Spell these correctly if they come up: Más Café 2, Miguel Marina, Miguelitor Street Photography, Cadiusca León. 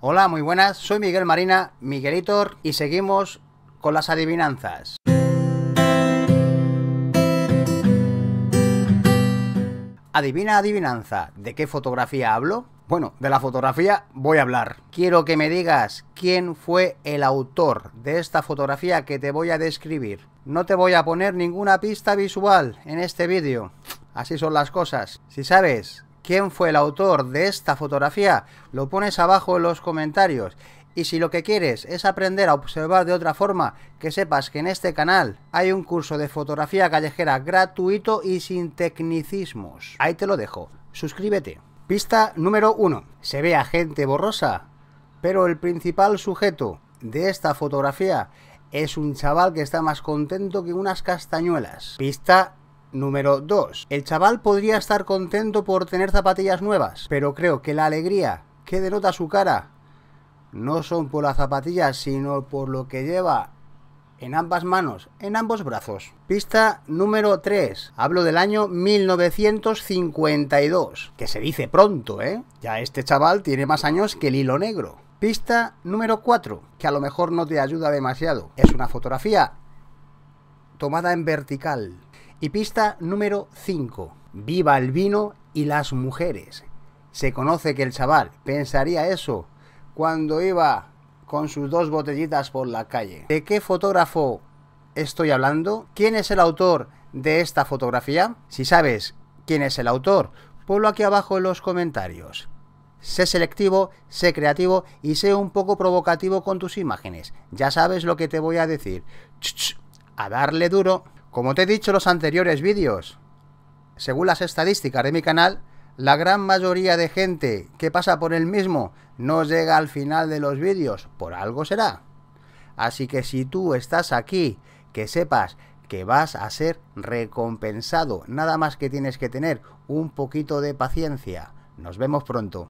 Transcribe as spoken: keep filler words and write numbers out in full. Hola, muy buenas, soy Miguel Marina, Miguelitor, y seguimos con las adivinanzas. Adivina adivinanza, ¿de qué fotografía hablo? Bueno, de la fotografía voy a hablar. Quiero que me digas quién fue el autor de esta fotografía que te voy a describir. No te voy a poner ninguna pista visual en este vídeo. Así son las cosas. Si sabes quién fue el autor de esta fotografía, lo pones abajo en los comentarios. Y si lo que quieres es aprender a observar de otra forma, que sepas que en este canal hay un curso de fotografía callejera gratuito y sin tecnicismos. Ahí te lo dejo. Suscríbete. Pista número uno. Se ve a gente borrosa, pero el principal sujeto de esta fotografía es un chaval que está más contento que unas castañuelas. Pista número dos. El chaval podría estar contento por tener zapatillas nuevas, pero creo que la alegría que denota su cara no son por las zapatillas, sino por lo que lleva en ambas manos, en ambos brazos. Pista número tres. Hablo del año mil novecientos cincuenta y dos, que se dice pronto, ¿eh? Ya este chaval tiene más años que el hilo negro. Pista número cuatro, que a lo mejor no te ayuda demasiado. Es una fotografía tomada en vertical. Y pista número cinco. Viva el vino y las mujeres. Se conoce que el chaval pensaría eso cuando iba con sus dos botellitas por la calle. ¿De qué fotógrafo estoy hablando? ¿Quién es el autor de esta fotografía? Si sabes quién es el autor, ponlo aquí abajo en los comentarios. Sé selectivo, sé creativo y sé un poco provocativo con tus imágenes. Ya sabes lo que te voy a decir. Ch, ch, a darle duro. Como te he dicho en los anteriores vídeos, según las estadísticas de mi canal, la gran mayoría de gente que pasa por el mismo no llega al final de los vídeos. Por algo será. Así que si tú estás aquí, que sepas que vas a ser recompensado. Nada más que tienes que tener un poquito de paciencia. Nos vemos pronto.